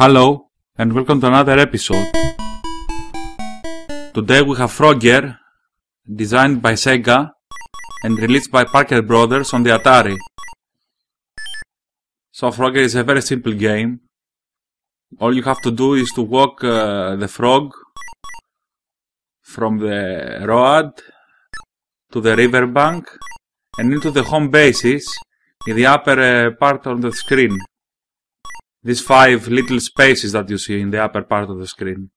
Hello and welcome to another episode. Today we have Frogger, designed by Sega and released by Parker Brothers on the Atari. So Frogger is a very simple game. All you have to do is to walk the frog from the road to the riverbank and into the home bases in the upper part of the screen. These five little spaces that you see in the upper part of the screen.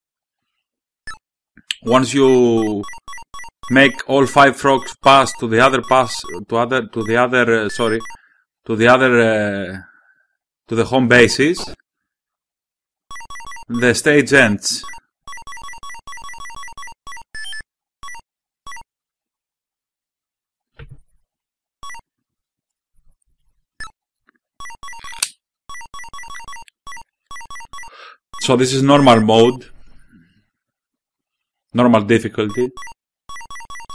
Once you make all five frogs pass to the other to the home bases, the stage ends. So this is normal mode, normal difficulty,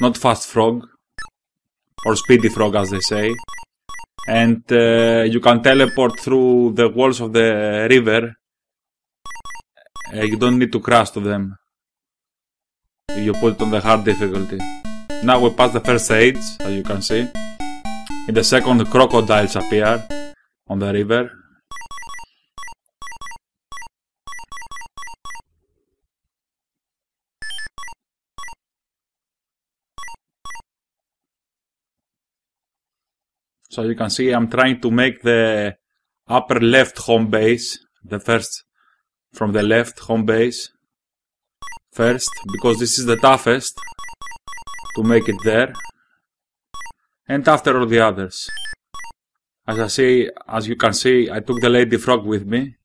not fast frog, or speedy frog as they say, and you can teleport through the walls of the river, you don't need to crash to them, you put it on the hard difficulty. Now we pass the first stage, as you can see. In the second, the crocodiles appear on the river. So you can see I'm trying to make the upper left home base, the first from the left home base first, because this is the toughest to make it there, and after all the others. As you can see, I took the lady frog with me.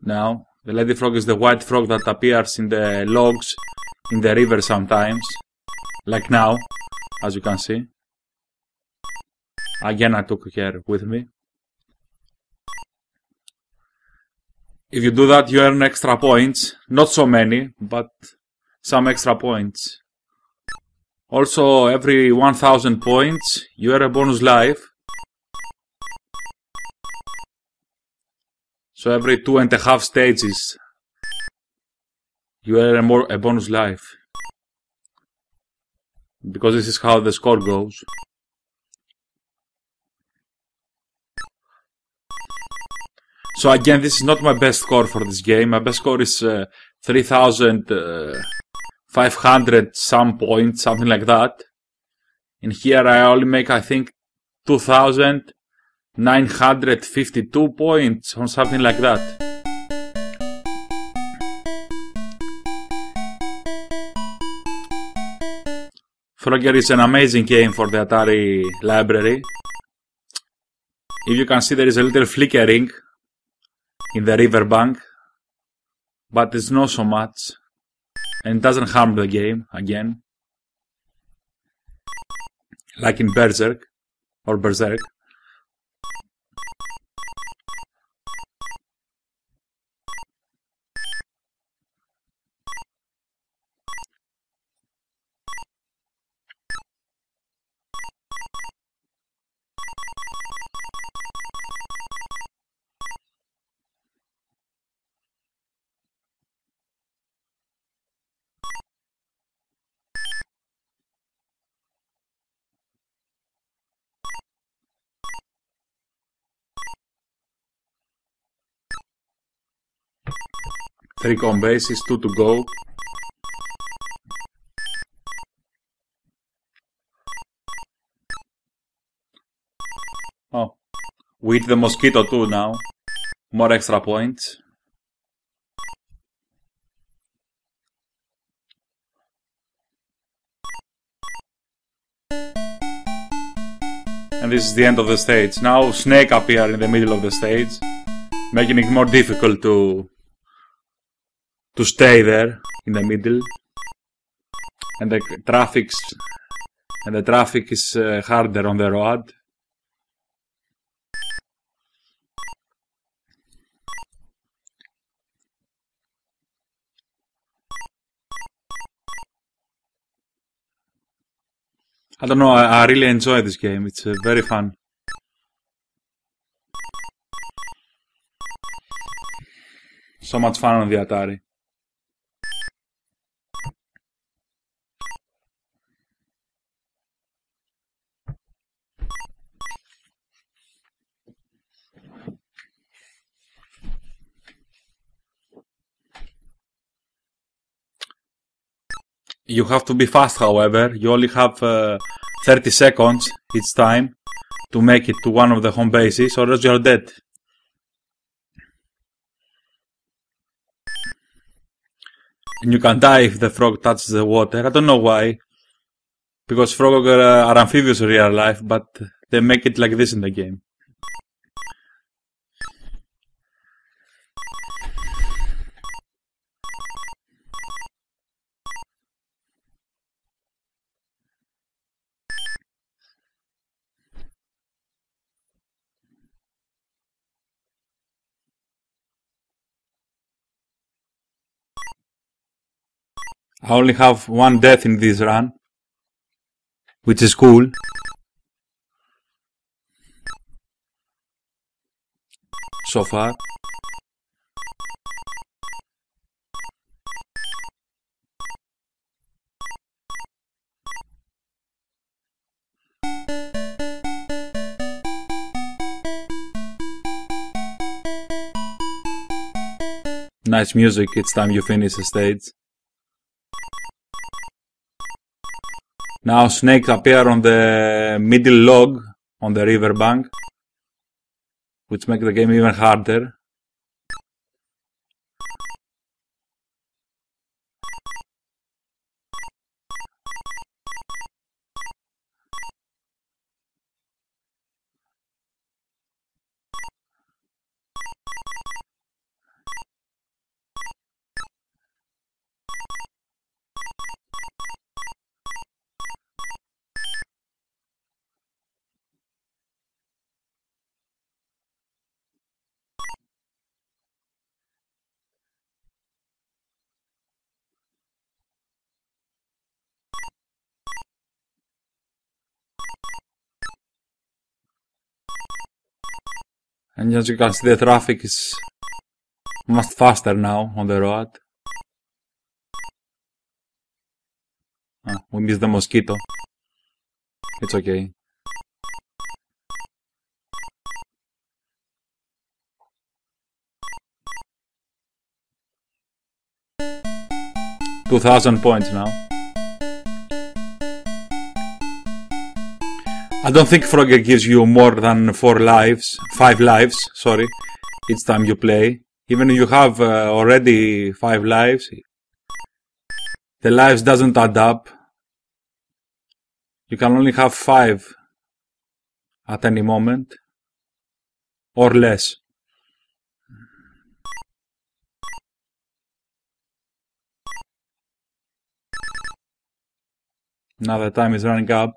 Now, the lady frog is the white frog that appears in the logs in the river sometimes, like now, as you can see. Again, I took her with me. If you do that, you earn extra points. Not so many, but some extra points. Also, every 1000 points, you earn a bonus life. So every 2.5 stages, you earn a bonus life. Because this is how the score goes. So again, this is not my best score for this game. My best score is 3,500 some points, something like that. And here I only make, I think, 2,952 points or something like that. Frogger is an amazing game for the Atari library. If you can see, there is a little flickering in the riverbank, but it's not so much, and it doesn't harm the game, again, like in Berserk. Three home bases, 2 to go. Oh, we hit the mosquito too now. More extra points. And this is the end of the stage. Now snake appears in the middle of the stage, making it more difficult to stay there in the middle, and the traffic is harder on the road. I don't know, I really enjoy this game, it's very fun. So much fun on the Atari. You have to be fast, however. You only have 30 seconds each time to make it to one of the home bases, or else you are dead. And you can die if the frog touches the water. I don't know why, because frogs are amphibious in real life, but they make it like this in the game. I only have one death in this run, which is cool. So far. Nice music, it's time you finish the stage. Now snakes appear on the middle log on the riverbank, which makes the game even harder. And as you can see, the traffic is much faster now on the road. Ah, we missed the mosquito. It's okay. £2,000 now. I don't think Frogger gives you more than 5 lives, sorry, each time you play. Even if you have already 5 lives, the lives doesn't add up. You can only have 5 at any moment, or less. Now the time is running up.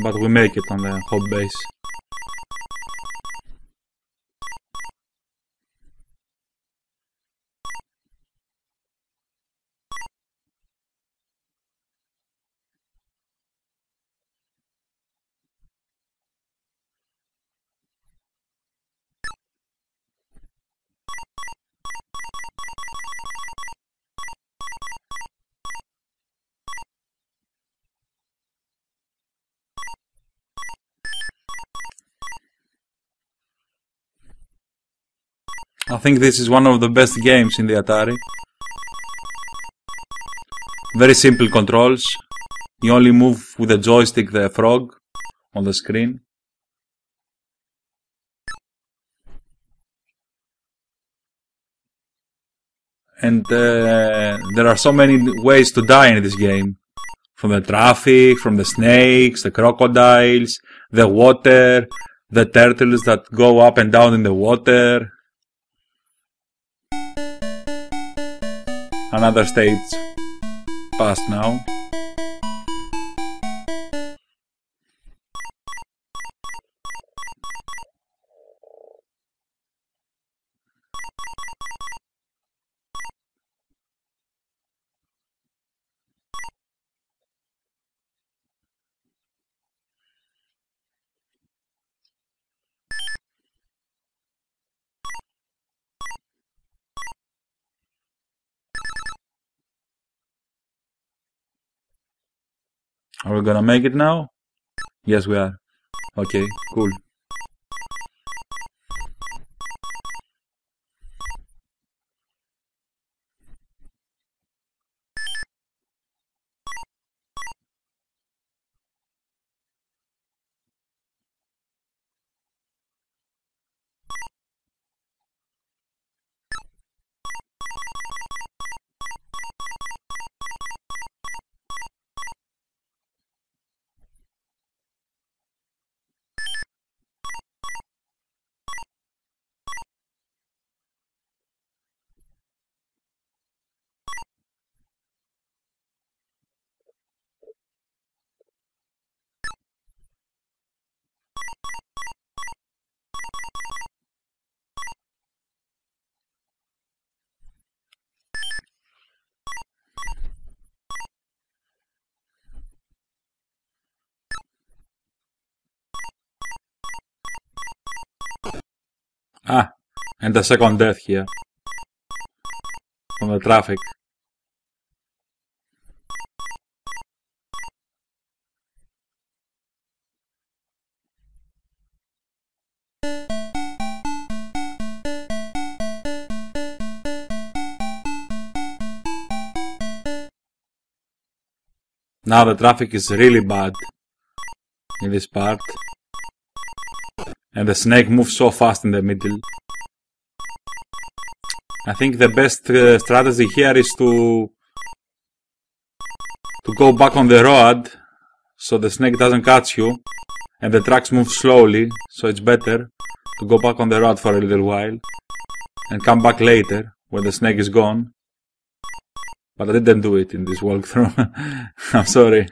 But we make it on the home base. I think this is one of the best games in the Atari. Very simple controls. You only move with the joystick the frog on the screen. And there are so many ways to die in this game. From the traffic, from the snakes, the crocodiles, the water, the turtles that go up and down in the water. Another stage passed now. Are we gonna make it now? Yes, we are. Okay, cool. Ah, and the second death here from the traffic. Now the traffic is really bad in this part. And the snake moves so fast in the middle. I think the best strategy here is to go back on the road, so the snake doesn't catch you, and the tracks move slowly, so it's better to go back on the road for a little while, and come back later, when the snake is gone. But I didn't do it in this walkthrough, I'm sorry.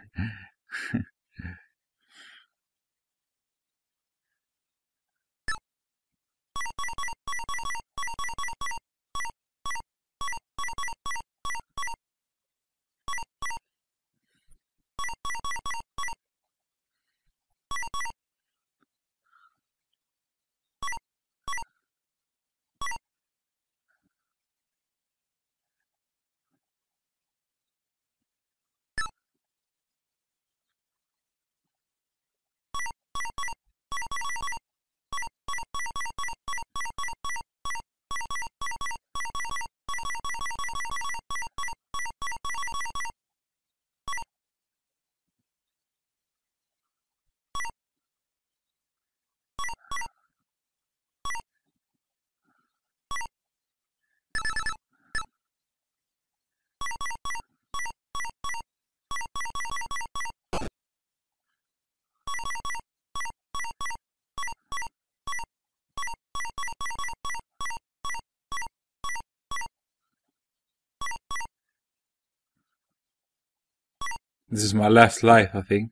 This is my last life, I think.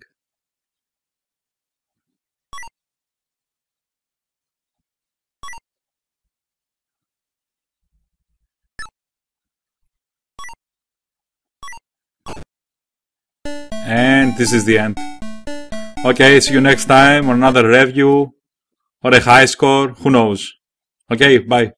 And this is the end. Okay, see you next time on another review or a high score, who knows. Okay, bye.